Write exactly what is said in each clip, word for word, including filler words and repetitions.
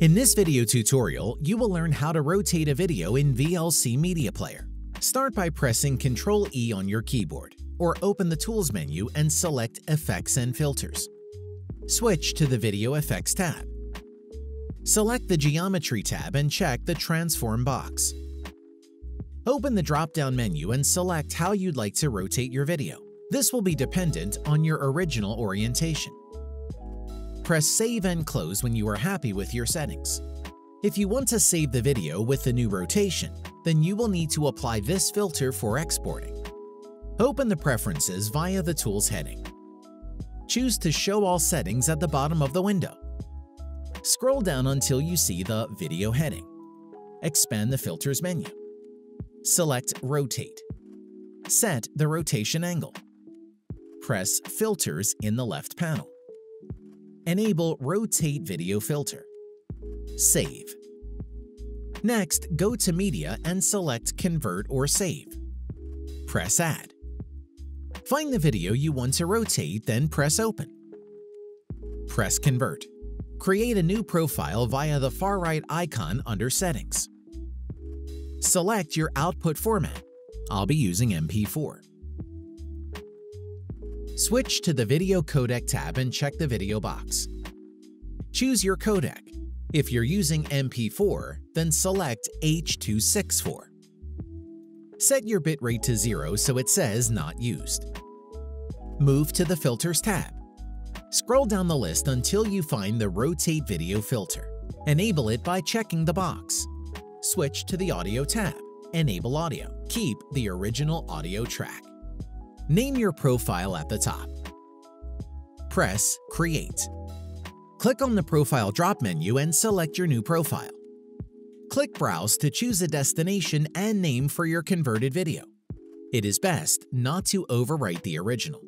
In this video tutorial, you will learn how to rotate a video in V L C Media Player. Start by pressing control E on your keyboard, or open the Tools menu and select Effects and Filters. Switch to the Video Effects tab. Select the Geometry tab and check the Transform box. Open the drop-down menu and select how you'd like to rotate your video. This will be dependent on your original orientation. Press Save and Close when you are happy with your settings. If you want to save the video with the new rotation, then you will need to apply this filter for exporting. Open the Preferences via the Tools heading. Choose to Show All Settings at the bottom of the window. Scroll down until you see the Video heading. Expand the Filters menu. Select Rotate. Set the rotation angle. Press Filters in the left panel. Enable Rotate Video Filter. Save. Next, go to Media and select Convert or Save. Press Add. Find the video you want to rotate, then press Open. Press Convert. Create a new profile via the far right icon under Settings. Select your output format. I'll be using M P four. Switch to the Video Codec tab and check the video box. Choose your codec. If you're using M P four, then select H two sixty-four. Set your bitrate to zero so it says not used. Move to the Filters tab. Scroll down the list until you find the Rotate Video filter. Enable it by checking the box. Switch to the Audio tab. Enable audio. Keep the original audio track. Name your profile at the top. Press Create. Click on the Profile drop menu and select your new profile. Click Browse to choose a destination and name for your converted video. It is best not to overwrite the original.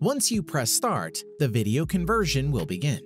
Once you press Start, the video conversion will begin.